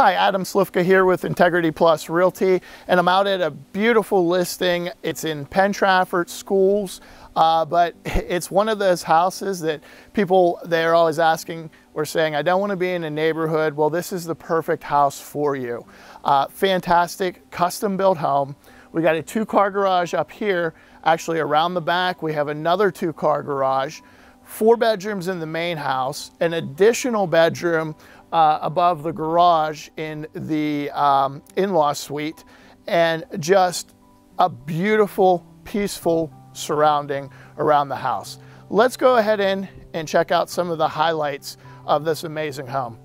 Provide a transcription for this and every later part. Hi, Adam Slivka here with Integrity Plus Realty, and I'm out at a beautiful listing. It's in Penn Trafford Schools, but it's one of those houses that people, they're always asking or saying, I don't want to be in a neighborhood. Well, this is the perfect house for you. Fantastic custom built home. We got a two-car garage up here. Actually, around the back, we have another two-car garage. 4 bedrooms in the main house, an additional bedroom above the garage in the in-law suite, and just a beautiful, peaceful surrounding around the house. Let's go ahead and check out some of the highlights of this amazing home.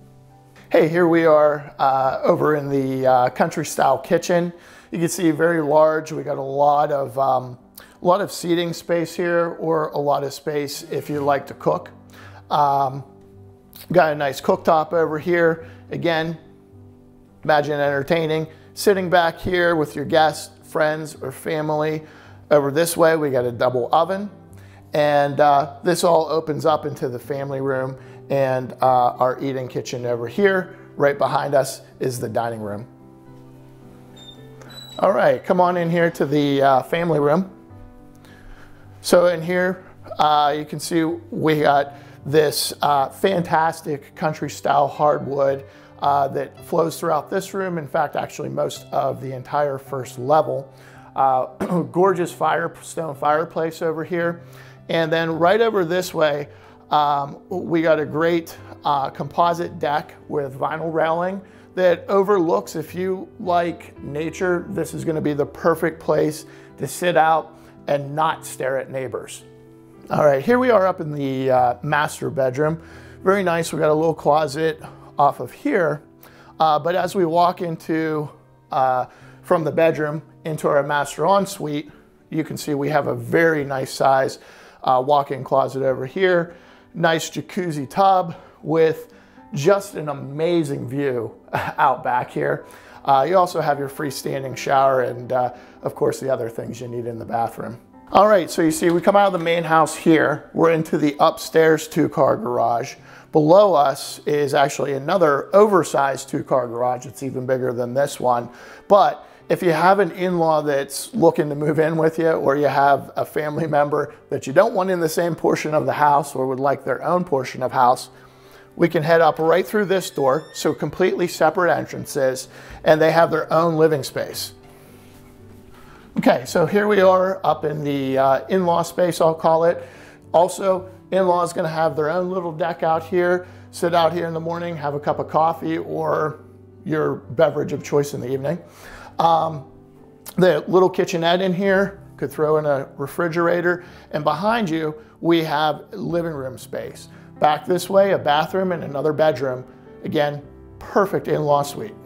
Hey, here we are over in the country-style kitchen. You can see very large. We got a lot of seating space here, or a lot of space if you like to cook. Got a nice cooktop over here. Again, imagine entertaining. Sitting back here with your guests, friends, or family. Over this way, we got a double oven. And this all opens up into the family room and our eating kitchen over here. Right behind us is the dining room. All right, come on in here to the family room. So in here, you can see we got this fantastic country-style hardwood that flows throughout this room. In fact, actually most of the entire first level. Gorgeous stone fireplace over here. And then right over this way, we got a great composite deck with vinyl railing that overlooks, if you like nature, this is gonna be the perfect place to sit out and not stare at neighbors. All right, here we are up in the master bedroom. Very nice, we got a little closet off of here, but as we walk into, from the bedroom into our master ensuite, you can see we have a very nice size walk-in closet over here. Nice jacuzzi tub with just an amazing view out back here. You also have your freestanding shower and of course the other things you need in the bathroom. All right, so you see we come out of the main house here. We're into the upstairs two-car garage. Below us is actually another oversized two-car garage. It's even bigger than this one. But if you have an in-law that's looking to move in with you, or you have a family member that you don't want in the same portion of the house or would like their own portion of house, we can head up right through this door, so completely separate entrances, and they have their own living space. Okay, so here we are up in the in-law space, I'll call it. Also, in-laws gonna have their own little deck out here, sit out here in the morning, have a cup of coffee or your beverage of choice in the evening. The little kitchenette in here, could throw in a refrigerator, and behind you, we have living room space. Back this way, a bathroom and another bedroom. Again, perfect in-law suite.